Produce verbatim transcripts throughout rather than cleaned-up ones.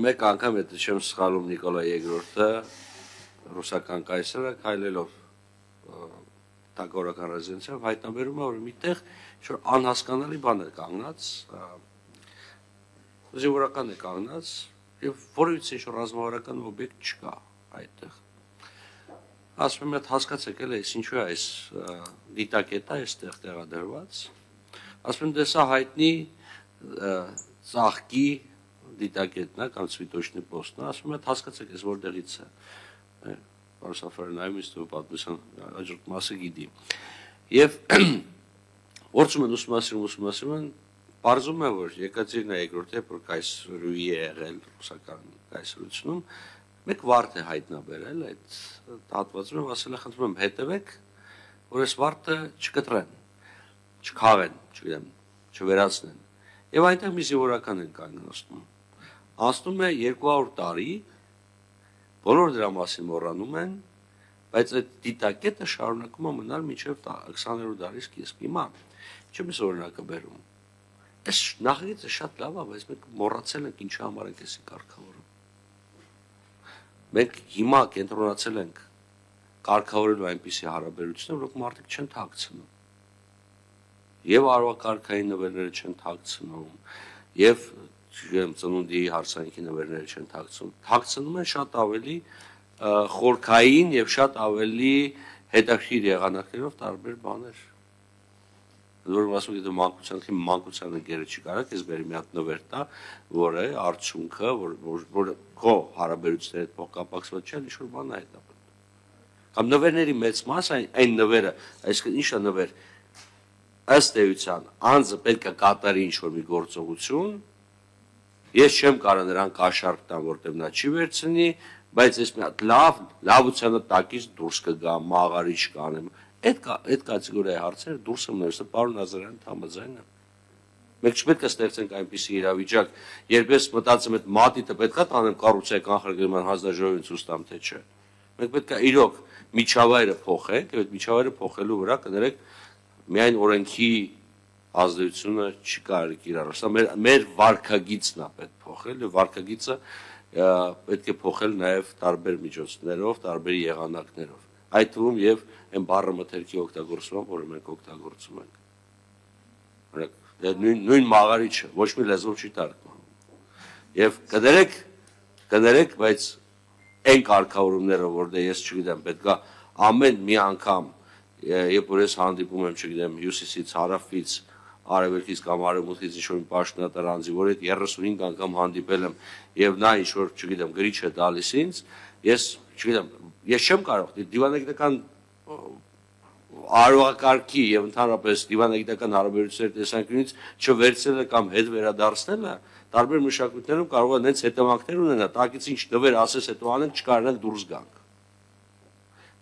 Մեկ անգամ եթե չեմ սխալում Նիկոլայ երկրորդը ռուսական կայսրը քայլելով տակորական ռեզիդենցիայով հայտնաբերում է որ միտեղ ինչ-որ անհասկանալի բան է կանգնած զինվորական է կանգնած եւ որից ինչ-որ ռազմավարական օբյեկտ չկա այդտեղ ասում եմ հասկացեք էլ էս ինչու է այս դիտակետը այստեղ տեղադրված ասում եմ դեսա հայտնի ծաղկի դիտակետնա կամ ցվիտոչնի պոստն ասում եմ հասկացեք էս որտեղից է Արուսաֆարնայում իստու պատմության հաջորդ մասը գիտի։ Եվ որցում են ուսումնասիրում ուսումնասիրում են պարզում է որ Եկատերինա երկրորդը երբ որ կայսրուհի է եղել ռուսական կայսրությունում մեկ վարդ է հայտնաբերել այդ հատվածում եմ ասել եմ խնդրում եմ հետևեք որ այս վարդը չկտրեն, չքաղեն, չգիտեմ, չվերացնեն։ Եվ այնտեղ մի զինվորական են կանգնեցնում։ Անցնում է երկու հարյուր տարի Բոլոր դրա մասին մոռանում են, բայց այդ դիտակետը շարունակում է մնալ մինչև քսաներորդ դարի սկիզբ հիմա։ Ինչու՞ մեզ օրինակը բերում։ Այս նախագիծը շատ լավ է, բայց մենք մոռացել ենք ինչի համար ենք էսի կարգավորում։ Մենք հիմա կենտրոնացել ենք կարգավորելու այնպիսի հարաբերություններ, որոնք մարդիկ չեն թաքցնում։ Եվ արվակարգային նվերները չեն թաքցնում, եւ Չեմ ծնունդի հարսանիքի նվերները չեն թաքցնում։ Թաքցնում են շատ ավելի խորքային եւ շատ ավելի հետաքրքիր եղանակներով տարբեր բաներ։ Որը ասում եմ, մանկությանը մանկության ընկերը չի կարա, քեզ բերի մի հատ նվեր տա, որը արդյունքը, որ որ քո հարաբերությունների հետ փոխկապակցված չէ, ինչ որ բան է դա։ Կամ նվերների մեծ մասը այն նվերը, այսինքն ինչա նվեր։ Ըստ էության, անձը պետք է կատարի ինչ որ մի գործողություն Ես չեմ կարող նրան կաշառք տամ, որտեղ նա չի վերցնի, բայց ես մի հատ լավ, լավությանը տակից դուրս կգա, մաղարիչ կանեմ։ Այդ այդ կատեգորիայի հարցերը դուրս եմ ներսը պարոն Ազարյանի համաձայն եմ։ Մենք չպետք է ստեղծենք այնպիսի իրավիճակ, երբ ես մտածեմ այդ մատիտը պետքա տանեմ կառուցական խրգրման հանձնաժողովին ցույց տամ թե չէ։ Մենք պետք է իրոք միջավայրը փոխենք, եւ այդ միջավայրը փոխելու վրա կներեք միայն օրենքի ազդեցությունը չի կարելի կիրառել։ Սա մեր մեր վարքագիծն է պետք փոխել, եւ վարքագիծը պետք է փոխել նաեւ տարբեր միջոցներով, տարբեր եղանակներով։ Այդ թվում եւ այն բառը մթերքի օգտագործումը, որը մենք օգտագործում ենք։ Դա նույն նույն մաղարիչը ոչ մի լեզվով չի տարվում։ Եվ կներեք, կներեք, բայց այն կարգավորումները, որտեղ ես չգիտեմ, պետքա ամեն մի անգամ, երբ որ ես հանդիպում եմ, չգիտեմ, հյուսիսից, հարավից Արևելքից կամ արևմուտքից ինչ-որ մի պաշտոնատար անձի, որ այդ երեսունհինգ անգամ հանդիպել եմ եւ նա ինչ-որ, չգիտեմ, գրիչ է տալիս ինձ, ես, չգիտեմ, ես չեմ կարող դիվանագիտական արվակարգի եւ ընդհանրապես դիվանագիտական հարաբերությունների տեսանկյունից չվերցնելը կամ հետ վերադարձնելը տարբեր մշակույթներում կարող է նենց հետևանքներ ունենա, տակից ինչ նվեր ասես հետո անենք չկարողանանք դուրս գանք։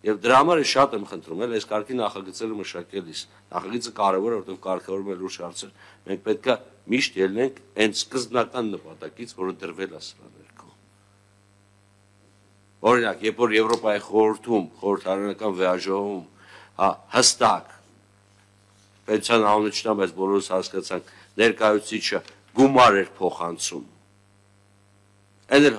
Եվ դրա համար շատ եմ խնդրում, այս կարգի նախագծերը մշակելիս, նախագիծը կարևոր է, որտեղ կարգավորում է լուրջ հարցեր։ Մենք պետք է միշտ ելնենք այն սկզբնական նպատակից, որը դրվել է սրա ներքո։ Օրինակ, երբ որ Եվրոպայի խորհրդում, խորհրդարանական վիայժովում, հա, հստակ պետության անունը, բայց բոլորս հասկացանք, ներկայացուցիչը գումար էր փոխանցում։ Այն էր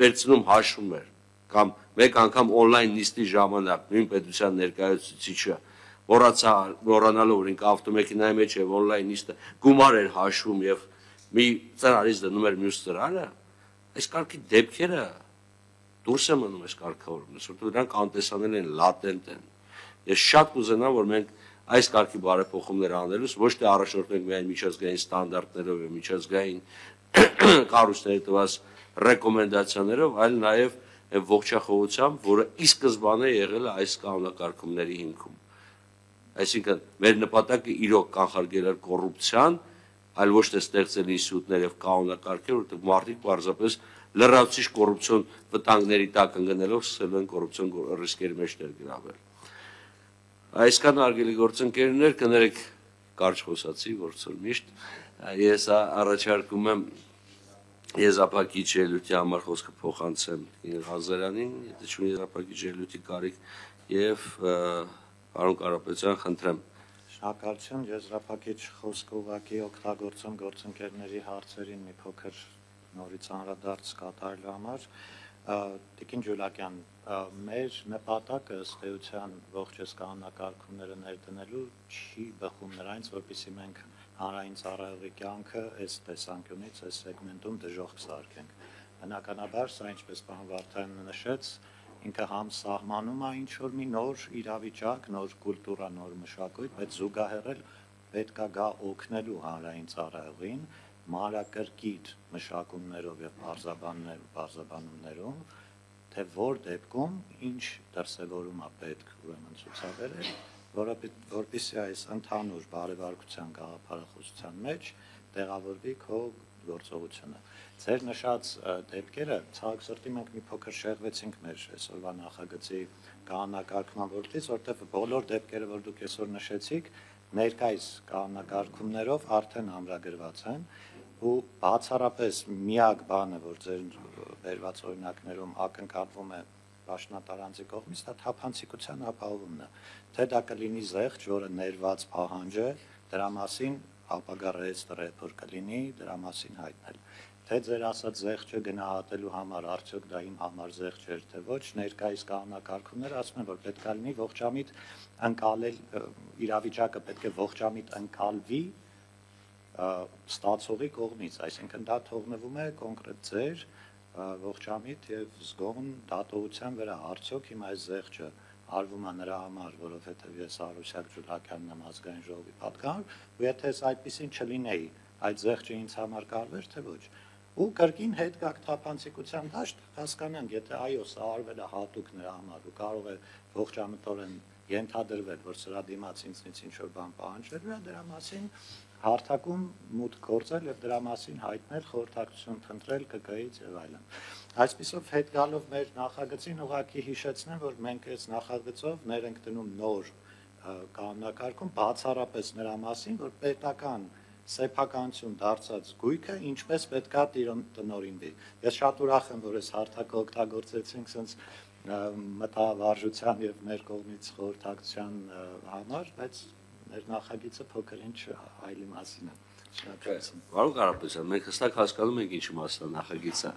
վերցնում հաշվում էր կամ Մեկ անգամ on-line նիստի ժամանակ նույն պետության ներկայացուցիչը մոռանալով, որ ինքը ավտոմեքենայի մեջ է on-line նիստը գումար էր հաշվում եւ մի ծրարից դնում էր մյուս ծրարը, այս կարգի դեպքերը դուրս է մնում այս կարգավորումից, որտեղ դրանք անտեսանել են, լատենտ են։ Ես շատ կուզենամ, որ մենք այս կարգի բարեփոխումներ անելուց ոչ թե առաջնորդենք միայն միջազգային ստանդարտներով եւ միջազգային կառույցների տված ռեկոմենդացիաներով, այլ նաեւ ողջախոհությամբ, որը ի սկզբանե եղել է այս կանոնակարգումների հիմքում։ Այսինքն, մեր նպատակը իրոք կանխարգել էր կոռուպցիան, այլ ոչ թե ստեղծել ինստիտուտներ եւ կանոնակարգեր, որտեղ մարդիկ պարզապես լրացուցիչ կոռուպցիոն վտանգների տակ ընկնելով սկսել են կոռուպցիոն ռիսկերի մեջ ներգրավել։ Այսքան արգելի գործընկերներ, կներեք կարճ խոսացի, որքան միշտ ես առաջարկում եմ Եզրափակիչ ելույթի համար խոսքը փոխանցեմ Ազարյանին, եթե չունի եզրափակիչ ելույթի կարիք եւ պարոն Կարապետյան խնդրեմ։ Շնորհակալություն, եզրափակիչ խոսքը ուղղակի օգտագործում գործընկերների հարցերին մի փոքր նորից անրադարձ կատարելու համար, Տիկին Ջուլակյան, մեր նպատակը ըստ էության ողջես կանոնակարգումները ներդնելու չի բխում նրանից, որպեսզի մենք հանրային ծառայողի կյանքը այս տեսանկյունից, այս սեգմենտում դժոխք սարքենք։ Բնականաբար, սա ինչպես պարոն Վարդանյանը նշեց, ինքը համ սահմանում է ինչ-որ մի նոր իրավիճակ, նոր կուլտուրա, նոր մշակույթ, բայց զուգահեռել պետք է գա օգնելու հանրային ծառայողին մանրակրկիտ մշակումներով և պարզաբանումներով, թե որ դեպքում ինչ դրսևորում է պետք ուրեմն ցուցաբերել, որպեսզի այս ընդհանուր բարեվարկության գաղափարախոսության մեջ տեղավորվի քո գործողությունը։ Ձեր նշած դեպքերը ցավոք սրտի մենք մի փոքր շեղվեցինք մեր այսօրվա նախագծի կանոնակարգման ոլորտից, որտեղ բոլոր դեպքերը, որ դուք այսօր նշեցիք, ներկայիս կանոնակարգումներով արդեն ամրագրված են, ու բացառապես միակ բանը, որ ձեր վերված օրինակներում ակնկալվում է պաշտոնատարանցի կողմից, դա թափանցիկության ապահովումն է, թե դա կլինի զեղչ, որը ներված պահանջ է, դրա մասին ապագա ռեեստրը որ կլինի, դրա մասին հայտնել, թե ձեր ասած զեղչը գնահատելու համար արդյոք դա իմ համար զեղչ էր, թե ոչ, ներկայիս կանոնակարգումները ասում են, որ պետք է լինի ողջամիտ ընկալել, իրավիճակը պետք է ողջամիտ ընկալվի ստացողի կողմից, այսինքն դա թողնվում է կոնկրետ ձեր ողջամիտ և զգոն դատողության վրա, արդյոք հիմա այս զեղչը արվում է նրա համար, որովհետև ես Արուսյակ Ջուլակյանն եմ ազգային ժողովի պատգամավոր, ու եթե ես այդպիսին չլինեի, այդ զեղչը ինձ համար կարվեր, թե ոչ, ու կրկին հետ գաք թափանցիկության դաշտ, հասկանանք, եթե այո, սա արվել է հատուկ նրա համար ու կարող է ողջամտորեն ենթադրվել, որ սրա դիմաց ինձնից ինչ-որ բան պահանջվել է, դրա մասին հարթակում մուտք գործել և դրա մասին հայտնել, խորհրդակցություն փնտրել ԿԿ-ից և այլն։ Այսպիսով հետ գալով մեր նախագծին ուղղակի հիշեցնեմ, որ մենք այս նախագծով ներ ենք դնում նոր կանոնակարգում բացառապես նրա մասին, որ պետական սեփականություն դարձած գույքը ինչպես պետք է տնօրինվի։ Ես շատ ուրախ եմ, որ այս հարթակը օգտագործեցինք սենց մտավարժության և մեր կողմից խորհրդակցության համար, բայց մեր նախագիծը փոքր-ինչ այլի մասին է։ Վարուկ Ղարաբեյան, մենք հստակ հասկանում ենք ինչի մասին է նախագիծը։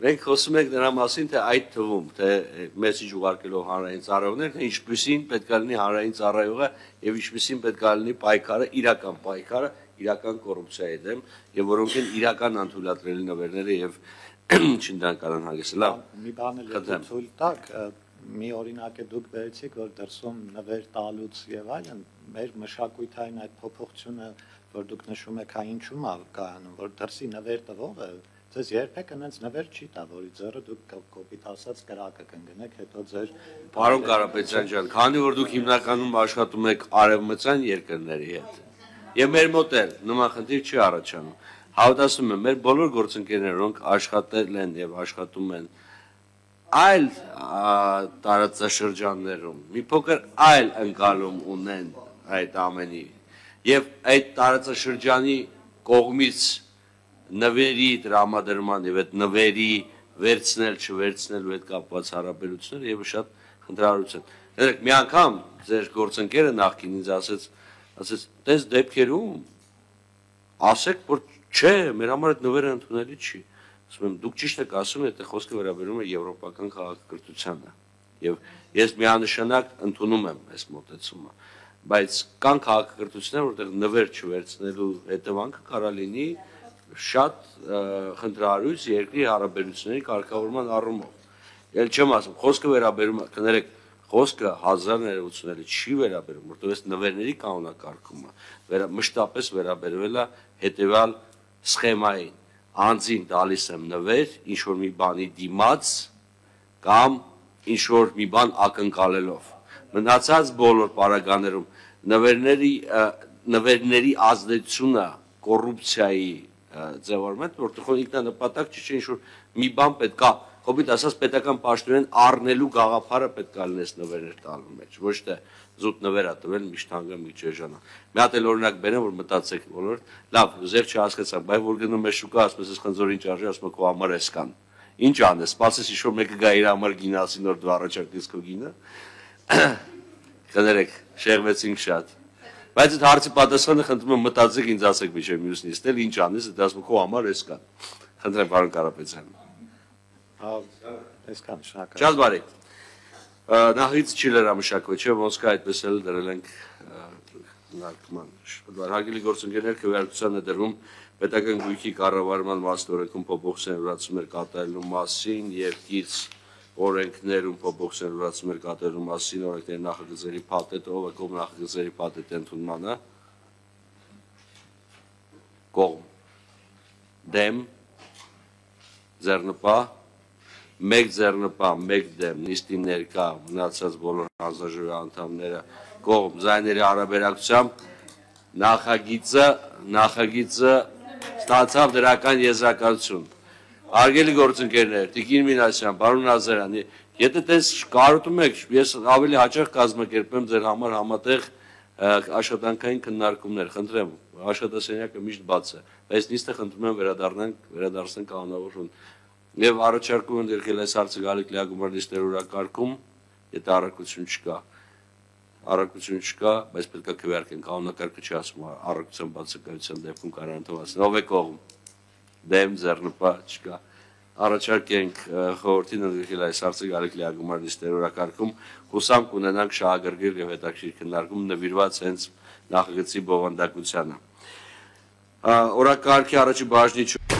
Մենք խոսում ենք նրա մասին, թե այդ թվում, թե մեսիջ ուղարկելով հանրային ծառայողներ, թե ինչպիսին պետք է լինի հանրային ծառայողը և ինչպիսին պետք է լինի պայքարը, իրական պայքարը, իրական կոռուպցիայի դեմ, և որոնքին իրական անթույլատրելի նվերները և չնդրանական հանգիստը։ Լավ, մի բան էլ եթե ցույց տաք, մի օրինակ է դուք բերեցիք, որ դրսում նվեր տալուց և այլն, մեր մշակույթային այդ փոփոխությունը, որ դուք նշում եք, հա ինչու՞մ է կայանում, որ դրսի նվեր տվողը, ձեզ երբեք այնց նվեր չի տա, որի ձեռը դուք կոպիտ ասած կրակը կընկնեք, հետո ձեր… Պարոն Ղարաբեյան ջան, քանի որ դուք հիմնականում աշխատում եք արևմտյան երկրների հետ, և մեր մոտ էլ նման խնդիր չի առաջանում, հավատացնում եմ, մեր բոլոր գործընկերները, որոնք աշխատել են և աշխատում են այլ տարածաշրջաններում, մի փոքր այլ ընկալում ունեն այդ ամենի և այդ տարածաշրջանի կողմից նվերի տրամադրման և այդ նվերի վերցնել, չվերցնել ու այդ կապված հարաբերությունները և շատ խնդրահարություն են։ Դե՞ք մի անգամ ձեր գործընկերը նախքին ինձ ասեց, ասեց, տես դեպքերում ասեք, որ չէ, մեր համար այդ նվերը ընդունելի չի։ Դուք ճիշտ եք ասում, եթե խոսքը վերաբերում է եվրոպական քաղաքակրթությանը, և ես միանշանակ ընդունում եմ այս մոտեցումը, բայց կան քաղաքակրթություններ, որտեղ նվեր չվերցնելու հետևանքը կարող լինի շատ խնդրահարույց երկրի հարաբերությունների կարգավորման առումով։ Էլ չեմ ասում, խոսքը վերաբերում է, կներեք, խոսքը հազար ներկայացուցիչների չի վերաբերում, որտեղ այս նվերների կանոնակարգումը մշտապես վերաբերվել է հետևյալ սխեմային. Անձին տալիս եմ նվեր, ինչ-որ մի բանի դիմաց կամ ինչ-որ մի բան ակնկալելով։ Մնացած բոլոր պարագաներում նվերների ազդեցությունը կոռուպցիայի ձևավորման, որտեղ ինքնանպատակ չէ, ինչ-որ մի բան պետք է, կոպիտ ասած պետական պաշտոնեն առնելու գաղափարը պետք է լինի նվերներ տալու մեջ, ոչ թե զուտ նվեր է տվել միշտ հանգը միշտ էժանա։ Մի հատ էլ օրինակ բերեմ, որ մտածեք բոլորդ, լավ, զեղ չհասկացանք, բայց որ գնում է շուկա, ասում ես խնձորի ինչ արժի, ասում է քո համար էս կան։ Ինչ անես, սպասես ինչ-որ մեկը գա իր համար գինը ասի, նոր դու առաջարկես քո գինը։ Կներեք, շեղվեցինք շատ։ Բայց այդ հարցի պատասխանը խնդրում եմ մտածեք, ինձ ասեք մինչև մյուսն իստ էլ ինչ անես, դա ասում քո համար էս կան։ Întrebare Karapetyan. Այս կան շնորհակալ։ Շատ բարի։ Նախից չիլեր ամշակվեց, չէ՞ ոնց կա այդպես էլ դրել ենք նարկման։ Շնորհակալ հարգելի գործընկերներ, քվեարկության ներդրում պետական գույքի կառավարման մասնորեքում փոփոխություններ կատարելու մասին եւ գից օրենքներում փոփոխություններ կատարելու մասին օրենքների նախագծերի փաթեթը, ով է կողմ նախագծերի փաթեթի ընդունմանը։ Կողմ դեմ ձեռնպահ մեկ ձեռնպա, մեկ դեմ, նիստի ներկա, մնացած բոլոր հանձնաժողովի անդամները կողմ ձայների հարաբերակցությամբ նախագիծը, նախագիծը ստացավ դրական եզրակացություն։ Հարգելի գործընկերներ, Տիկին Մինասյան, Բարոն Ազարյան, եթե դες կարոտում եք, ես ավելի հաճախ կազմակերպեմ ձեր համար համատեղ աշխատանքային քննարկումներ, խնդրեմ, աշխատասենյակը միշտ բաց է, բայց նիստը խնդրում եմ վերադառնանք, վերադարձնենք կանոնավոր Եվ առաջարկում են երկել այս հարցը գալիք լիագումարնիստեր ուրակարգում, եթե առակություն չկա, առակություն չկա, բայց պետք է քվեարկենք, կանոնակարգը չի ասում, առակության բացակայության դեպքում կարող ընդհանրացնել, ով է կողմ, դեմ, ձեռնպա, չկա, առաջարկենք խորհրդին ընդգրկել այս հարցը գալիք լիագումարնիստեր ուրակարգում, հուսամ կունենանք շահագրգիռ և հետաքրքիր քննարկում նվիրված հենց նախագծի բովանդակությանը, օրակարգի առաջի բաժնի